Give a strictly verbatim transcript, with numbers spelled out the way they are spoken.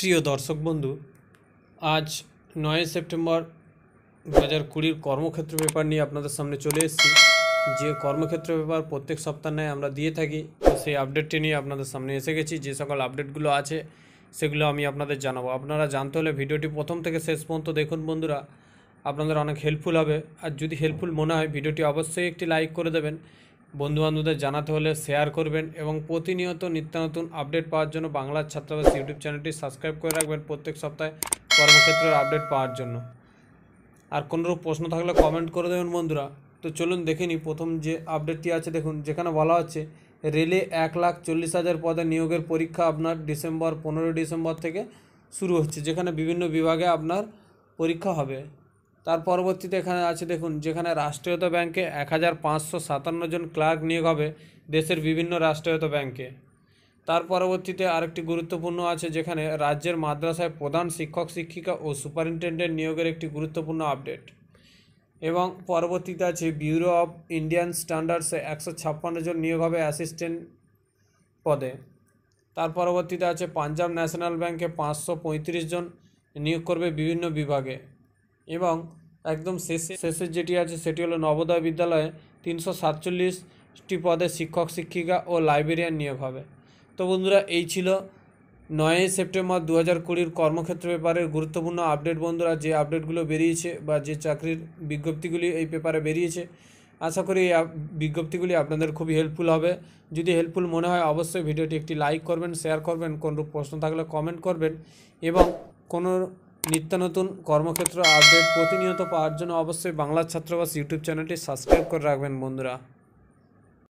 প্রিয় দর্শক বন্ধু, আজ নয় সেপ্টেম্বর দু হাজার কুড়ির কর্মক্ষেত্র পেপার নিয়ে আপনাদের সামনে চলে এসেছি। যে কর্মক্ষেত্র পেপার প্রত্যেক সপ্তাহে আমরা দিয়ে থাকি সেই আপডেটটি নিয়ে আপনাদের সামনে এসে গেছি। যে সকল আপডেটগুলো আছে সেগুলো আমি আপনাদের জানাবো। আপনারা জানতে হলে ভিডিওটি প্রথম থেকে শেষ পর্যন্ত দেখুন বন্ধুরা, আপনাদের অনেক হেল্পফুল হবে। আর যদি হেল্পফুল মনে হয় ভিডিওটি অবশ্যই একটি লাইক করে দেবেন, বন্ধুবান্ধবদের জানাতে হলে শেয়ার করবেন এবং প্রতিনিয়ত নিত্য নতুন আপডেট পাওয়ার জন্য বাংলার ছাত্রাবাস ইউটিউব চ্যানেলটি সাবস্ক্রাইব করে রাখবেন প্রত্যেক সপ্তাহে কর্মক্ষেত্রের আপডেট পাওয়ার জন্য। আর কোনোরূপ প্রশ্ন থাকলে কমেন্ট করে দেবেন বন্ধুরা। তো চলুন দেখে নিই প্রথম যে আপডেটটি আছে। দেখুন, যেখানে বলা হচ্ছে রেলে এক লাখ চল্লিশ হাজার পদে নিয়োগের পরীক্ষা আপনার ডিসেম্বর পনেরোই ডিসেম্বর থেকে শুরু হচ্ছে, যেখানে বিভিন্ন বিভাগে আপনার পরীক্ষা হবে। তার পরবর্তীতে এখানে আছে দেখুন, যেখানে রাষ্ট্রায়ত্ত ব্যাংকে এক হাজার পাঁচশো সাতান্ন জন ক্লার্ক নিয়োগ হবে দেশের বিভিন্ন রাষ্ট্রায়ত্ত ব্যাংকে। তার পরবর্তীতে আরেকটি গুরুত্বপূর্ণ আছে, যেখানে রাজ্যের মাদ্রাসায় প্রধান শিক্ষক শিক্ষিকা ও সুপারিনটেন্ডেন্ট নিয়োগের একটি গুরুত্বপূর্ণ আপডেট। এবং পরবর্তীতে আছে ব্যুরো অফ ইন্ডিয়ান স্ট্যান্ডার্ডসে একশো ছাপ্পান্ন জন নিয়োগ হবে অ্যাসিস্ট্যান্ট পদে। তার পরবর্তীতে আছে পাঞ্জাব ন্যাশনাল ব্যাংকে পাঁচশো পঁয়ত্রিশ জন নিয়োগ করবে বিভিন্ন বিভাগে। এবং একদম শেষে শেষের যেটি আছে সেটি হলো নবোদয় বিদ্যালয়ে তিনশো সাতচল্লিশটি পদে শিক্ষক শিক্ষিকা ও লাইব্রেরিয়ান নিয়োগ হবে। তো বন্ধুরা, এই ছিল নয়ই সেপ্টেম্বর দু হাজার কুড়ির কর্মক্ষেত্র পেপারের গুরুত্বপূর্ণ আপডেট। বন্ধুরা, যে আপডেটগুলো বেরিয়েছে বা যে চাকরির বিজ্ঞপ্তিগুলি এই পেপারে বেরিয়েছে, আশা করি এই বিজ্ঞপ্তিগুলি আপনাদের খুবই হেল্পফুল হবে। যদি হেল্পফুল মনে হয় অবশ্যই ভিডিওটি একটি লাইক করবেন, শেয়ার করবেন, কোনরূপ প্রশ্ন থাকলে কমেন্ট করবেন এবং কোনো নিত্য নতুন কর্মক্ষেত্র আপডেট প্রতিনিয়ত পাওয়ার জন্য অবশ্যই বাংলার ছাত্রাবাস ইউটিউব চ্যানেলটি সাবস্ক্রাইব করে রাখবেন বন্ধুরা।